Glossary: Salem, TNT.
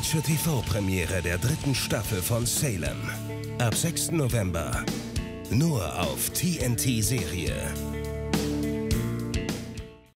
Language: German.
deutsche TV-Premiere der 3. Staffel von Salem. Ab 6. November. Nur auf TNT-Serie.